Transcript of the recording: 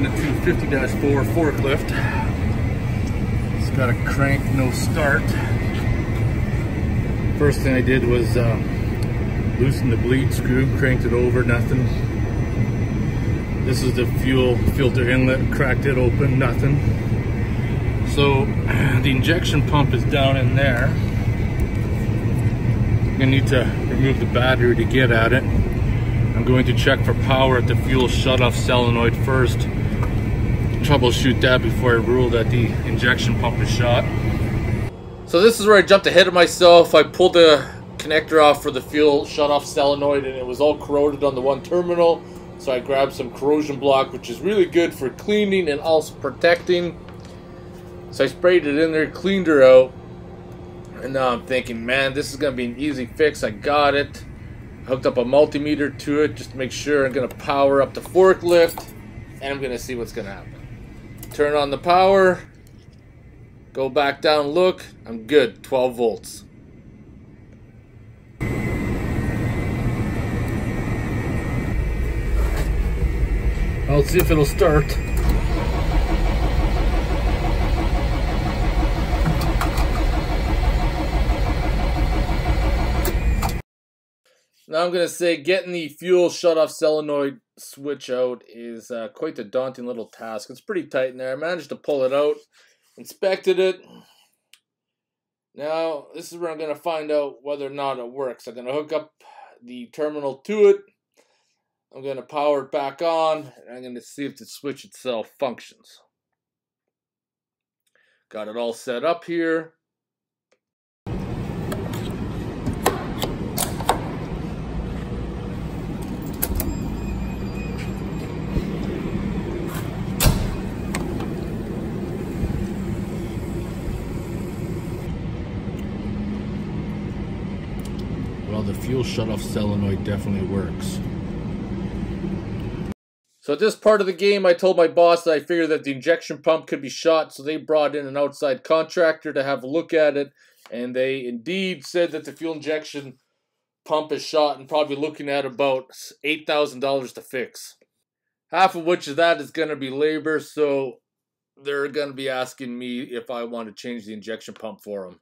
Manitou M50-4 forklift. It's got a crank no start. First thing I did was loosen the bleed screw, cranked it over, nothing. This is the fuel filter inlet, cracked it open, nothing. So the injection pump is down in there. I'm gonna need to remove the battery to get at it. I'm going to check for power at the fuel shutoff solenoid first. Troubleshoot that before I rule that the injection pump is shot. So this is where I jumped ahead of myself. I pulled the connector off for the fuel shutoff solenoid and it was all corroded on the one terminal. So I grabbed some corrosion block, which is really good for cleaning and also protecting. So I sprayed it in there, cleaned her out. And now I'm thinking, man, this is gonna be an easy fix. I got it. Hooked up a multimeter to it just to make sure. I'm gonna power up the forklift and I'm gonna see what's gonna happen. Turn on the power, go back down, look, I'm good, 12 volts. I'll see if it'll start. Now I'm going to say getting the fuel shutoff solenoid switch out is quite the daunting little task. It's pretty tight in there. I managed to pull it out, inspected it. Now this is where I'm going to find out whether or not it works. I'm going to hook up the terminal to it. I'm going to power it back on, and I'm going to see if the switch itself functions. Got it all set up here. Well, the fuel shutoff solenoid definitely works. So at this part of the game, I told my boss that I figured that the injection pump could be shot, so they brought in an outside contractor to have a look at it, and they indeed said that the fuel injection pump is shot and probably looking at about $8,000 to fix. Half of which of that is going to be labor, so they're going to be asking me if I want to change the injection pump for them.